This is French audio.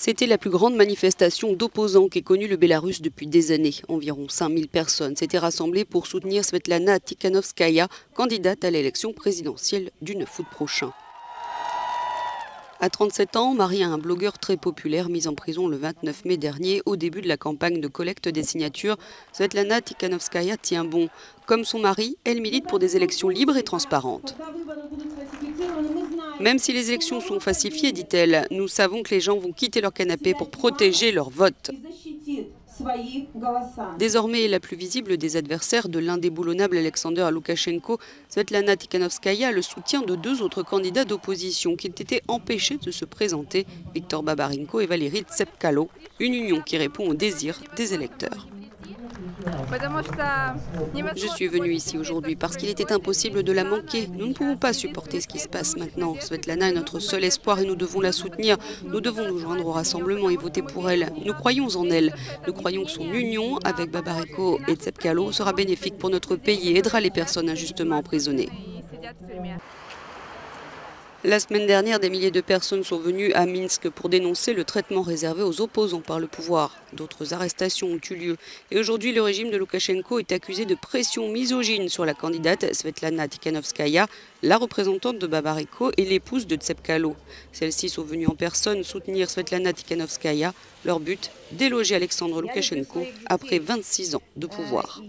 C'était la plus grande manifestation d'opposants qu'ait connue le Bélarus depuis des années. Environ 5000 personnes s'étaient rassemblées pour soutenir Svetlana Tikhanovskaya, candidate à l'élection présidentielle du 9 août prochain. À 37 ans, Maria, un blogueur très populaire mis en prison le 29 mai dernier au début de la campagne de collecte des signatures, Svetlana Tikhanovskaya tient bon. Comme son mari, elle milite pour des élections libres et transparentes. Même si les élections sont falsifiées, dit-elle, nous savons que les gens vont quitter leur canapé pour protéger leur vote. Désormais la plus visible des adversaires de l'indéboulonnable Alexandre Loukachenko, Svetlana Tikhanovskaya a le soutien de deux autres candidats d'opposition qui ont été empêchés de se présenter, Viktor Babariko et Valérie Tsepkalo. Une union qui répond aux désirs des électeurs. Je suis venue ici aujourd'hui parce qu'il était impossible de la manquer. Nous ne pouvons pas supporter ce qui se passe maintenant. Svetlana est notre seul espoir et nous devons la soutenir. Nous devons nous joindre au rassemblement et voter pour elle. Nous croyons en elle. Nous croyons que son union avec Babariko et Tsepkalo sera bénéfique pour notre pays et aidera les personnes injustement emprisonnées. La semaine dernière, des milliers de personnes sont venues à Minsk pour dénoncer le traitement réservé aux opposants par le pouvoir. D'autres arrestations ont eu lieu. Et aujourd'hui, le régime de Loukachenko est accusé de pression misogyne sur la candidate Svetlana Tikhanovskaya, la représentante de Babariko et l'épouse de Tsepkalo. Celles-ci sont venues en personne soutenir Svetlana Tikhanovskaya. Leur but, déloger Alexandre Loukachenko après 26 ans de pouvoir.